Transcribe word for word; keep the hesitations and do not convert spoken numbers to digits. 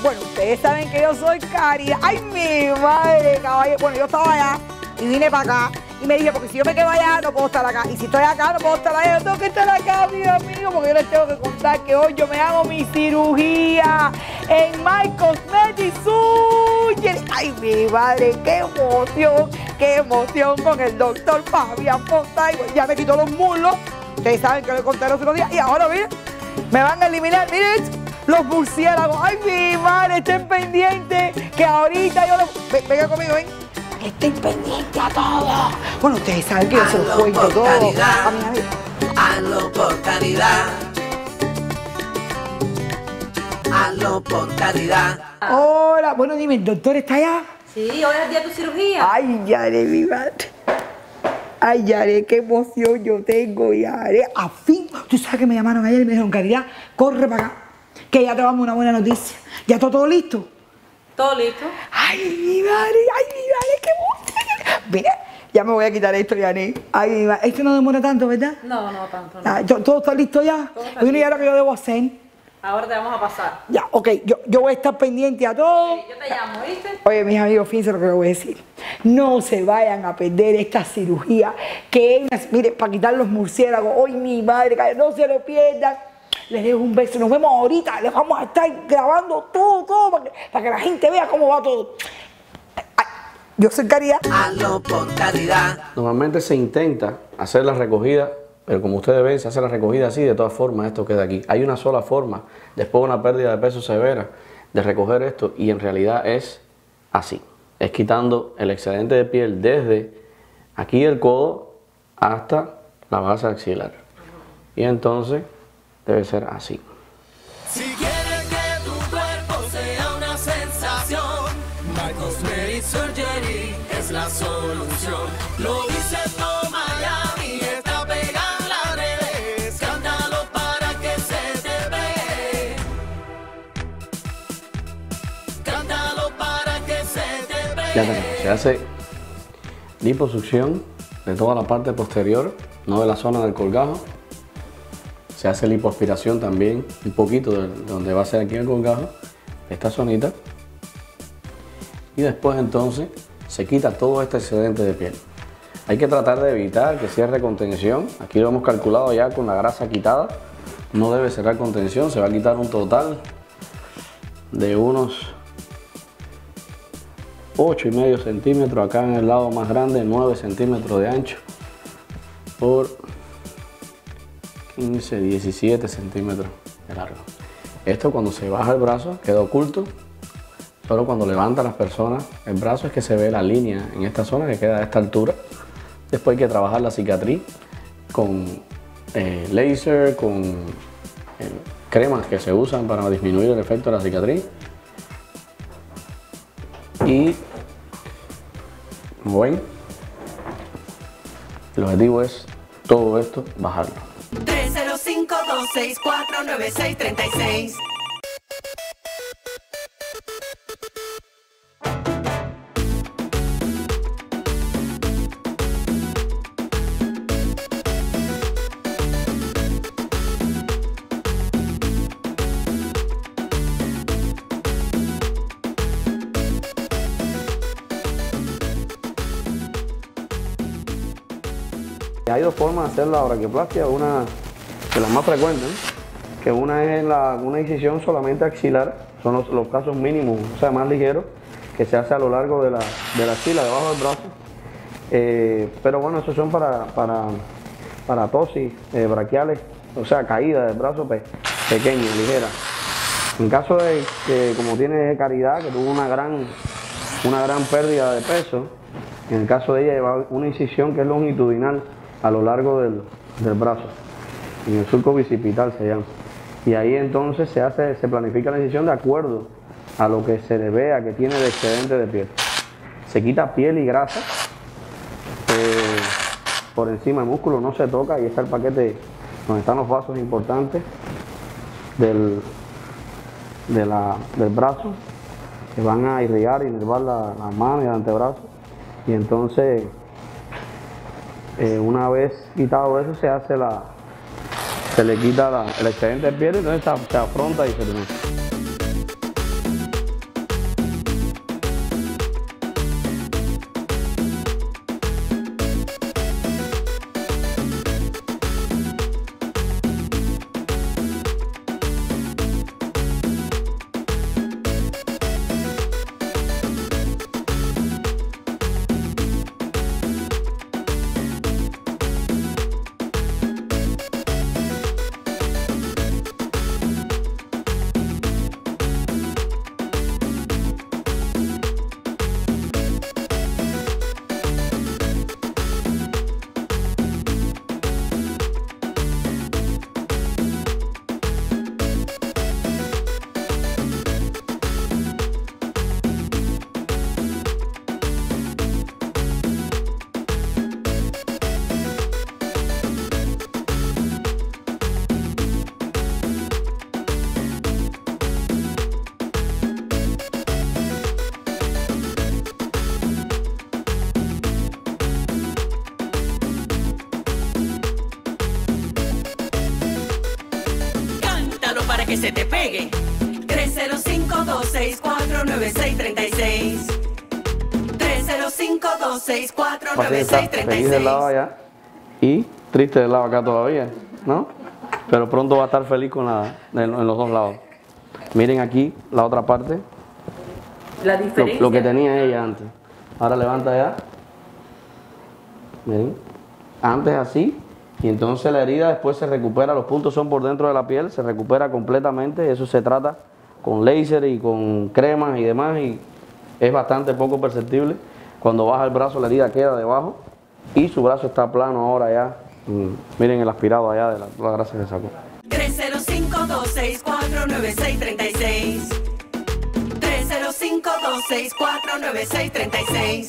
Bueno, ustedes saben que yo soy Caridad. ¡Ay, mi madre, caballo! Bueno, yo estaba allá y vine para acá. Y me dije, porque si yo me quedo allá, no puedo estar acá. Y si estoy acá, no puedo estar allá. Yo tengo que estar acá, Dios mío, porque yo les tengo que contar que hoy yo me hago mi cirugía en My Cosmetic Surgery. ¡Ay, mi madre! ¡Qué emoción! ¡Qué emoción con el doctor Fabián Fontaine! Ya me quitó los muslos. Ustedes saben que lo conté los otros días. Y ahora, miren, me van a eliminar, miren, los murciélagos. ¡Ay, mi madre! Estén pendientes, que ahorita yo los... Ven, venga conmigo, ven. Estén pendientes a todo. Bueno, ustedes saben que yo se los cuento todo. Hazlo por caridad. Hazlo por caridad. Hola, bueno, dime, ¿el doctor está allá? Sí, hoy es el día de tu cirugía. Ay, Yare, mi madre. Ay, Yare, qué emoción yo tengo, Yare. A fin, tú sabes que me llamaron ayer y me dijeron, Caridad, corre para acá, que ya te vamos una buena noticia. ¿Ya está todo listo? ¿Todo listo? Ay, mi madre, ay, mi madre, qué emoción. Mira, ya me voy a quitar esto, Yané. Ay, mi madre, esto no demora tanto, ¿verdad? No, no tanto, no. Ah, ¿todo está listo ya? Todo está listo. ¿Y ahora qué yo debo hacer? Ahora te vamos a pasar. Ya, ok, yo, yo voy a estar pendiente a todo. Sí, yo te llamo, ¿viste? Oye, mis amigos, fíjense lo que les voy a decir. No se vayan a perder esta cirugía que es, mire, para quitar los murciélagos. Ay, mi madre, no se lo pierdan. Les dejo un beso, nos vemos ahorita, les vamos a estar grabando todo, todo, para que, para que la gente vea cómo va todo. Ay, yo soy Caridad. Hazlo por Caridad. Normalmente se intenta hacer la recogida, pero como ustedes ven, se hace la recogida así, de todas formas esto queda aquí. Hay una sola forma, después de una pérdida de peso severa, de recoger esto, y en realidad es así. Es quitando el excedente de piel desde aquí del codo hasta la base axilar. Y entonces... debe ser así. Si quieres que tu cuerpo sea una sensación, My Cosmetic Surgery es la solución. Lo dice todo Miami, está pegada en las redes. Escándalo para que se te ve. Escándalo para que se te ve. Ya tenemos, se hace liposucción de toda la parte posterior, no de la zona del colgajo. Se hace lipoaspiración también, un poquito de donde va a ser aquí el colgajo, esta zonita. Y después entonces se quita todo este excedente de piel. Hay que tratar de evitar que cierre contención. Aquí lo hemos calculado ya con la grasa quitada. No debe cerrar contención, se va a quitar un total de unos ocho y medio centímetros. Acá en el lado más grande, nueve centímetros de ancho por quince, diecisiete centímetros de largo. Esto cuando se baja el brazo queda oculto. Solo cuando levanta las personas el brazo es que se ve la línea en esta zona que queda a esta altura. Después hay que trabajar la cicatriz con eh, láser, con eh, cremas que se usan para disminuir el efecto de la cicatriz. Y como ven, el objetivo es todo esto bajarlo. tres cero cinco, dos seis cuatro, nueve seis tres seis. Hay dos formas de hacer la braquioplastia, una de las más frecuentes, ¿eh? Que una es la, una incisión solamente axilar, son los, los casos mínimos, o sea, más ligeros, que se hace a lo largo de la, de la axila, debajo del brazo. Eh, pero bueno, esos son para, para, para tosis eh, braquiales, o sea, caída del brazo pe, pequeña, ligera. En caso de que, como tiene Caridad, que tuvo una gran, una gran pérdida de peso, en el caso de ella lleva una incisión que es longitudinal a lo largo del, del brazo. En el surco bicipital se llama. Y ahí entonces se hace, se planifica la incisión de acuerdo a lo que se le vea que tiene el excedente de piel. Se quita piel y grasa eh, por encima del músculo, no se toca. Ahí está el paquete donde están los vasos importantes del, de la, del brazo, que van a irrigar y inervar la, la mano y el antebrazo. Y entonces, eh, una vez quitado eso, se hace la... se le quita la, el excedente de piel y entonces se, se afronta y se termina. que se te pegue. tres cero cinco, dos seis cuatro, nueve seis tres seis. tres cero cinco, dos seis cuatro, nueve seis tres seis. Feliz del lado allá y triste del lado acá todavía, ¿no? Pero pronto va a estar feliz con la, en, en los dos lados. Miren aquí la otra parte. La diferencia. Lo, lo que tenía ella antes. Ahora levanta allá. Miren. Antes así. Y entonces la herida después se recupera, los puntos son por dentro de la piel, se recupera completamente, eso se trata con láser y con cremas y demás, y es bastante poco perceptible. Cuando baja el brazo la herida queda debajo y su brazo está plano ahora ya. Miren el aspirado allá de la, la grasa que sacó. tres cero cinco, dos seis cuatro, nueve seis tres seis. tres cero cinco, dos seis cuatro, nueve seis tres seis.